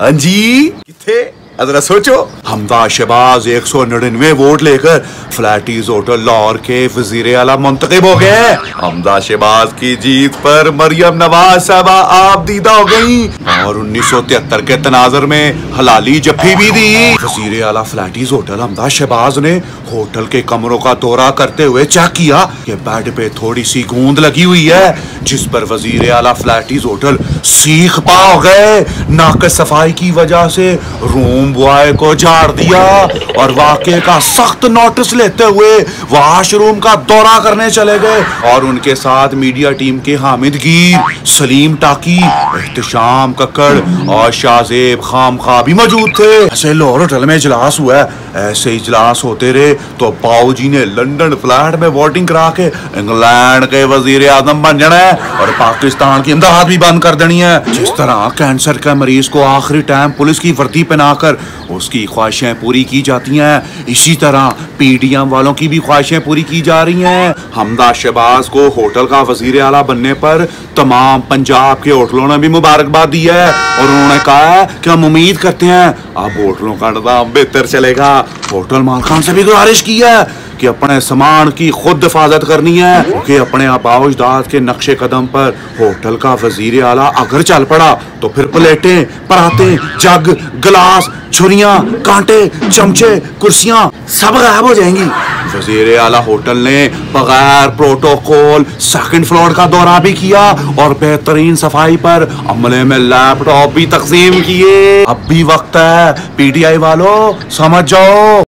हाँ जी किथे अदरा सोचो, हमजा शहबाज 199 वोट लेकर फ्लैटीज होटल लाहौर के वजीर आला मुंतखब हो गए। हमजा शहबाज की जीत पर मरियम नवाज साहबा आप दीदा हो गई और 1973 के तनाजर में हलाली जफी भी दी। वजीर आला फ्लैटीज होटल हमजा शहबाज ने होटल के कमरों का दौरा करते हुए चेक किया कि बेड पे थोड़ी सी गूंद लगी हुई है, जिस पर वजीर आला फ्लैटीज होटल सीख पा हो गए। नाक सफाई की वजह से रूम बॉय को झाड़ दिया और वाकये का सख्त नोटिस लेते हुए वॉशरूम का दौरा करने चले गए और उनके साथ मीडिया टीम के हामिद गिर, सलीम टाकी, एहतशाम कक्कड़ और शाहजेब खामखा भी मौजूद थे। ऐसे लाहौर होटल में इजलास हुआ, ऐसे इजलास होते रहे तो बाबूजी ने लंदन फ्लैट में वोटिंग करा के इंग्लैंड के वजीर आजम बन जाना है और पाकिस्तान की इमदाद भी बंद कर देनी है। जिस तरह कैंसर के मरीज को आखिरी टाइम पुलिस की वर्दी पहना कर उसकी ख्वाहिशें पूरी की जाती हैं, इसी तरह पीटीएम वालों की भी ख्वाहिशें पूरी की जा रही हैं। हमदा शहबाज को होटल का वजीर आला बनने पर तमाम पंजाब के होटलों ने भी मुबारकबाद दी है और उन्होंने कहा है कि हम उम्मीद करते हैं अब होटलों का निजाम बेहतर चलेगा। होटल मालिकान से भी गुजारिश की है कि अपने सामान की खुद हिफाजत करनी है क्योंकि अपने आबाओ अजदाद के नक्शे कदम पर होटल का वजीर आला अगर चल पड़ा तो फिर प्लेटें, परातें, जग, गिलास, छुरियां, कांटे, चमचे, कुर्सियां सब गायब हो जाएंगी। वजीर आला होटल ने बगैर प्रोटोकॉल सेकंड फ्लोर का दौरा भी किया और बेहतरीन सफाई पर अमले में लैपटॉप भी तकसीम किए। अब भी वक्त है पीटीआई वालों, समझ जाओ।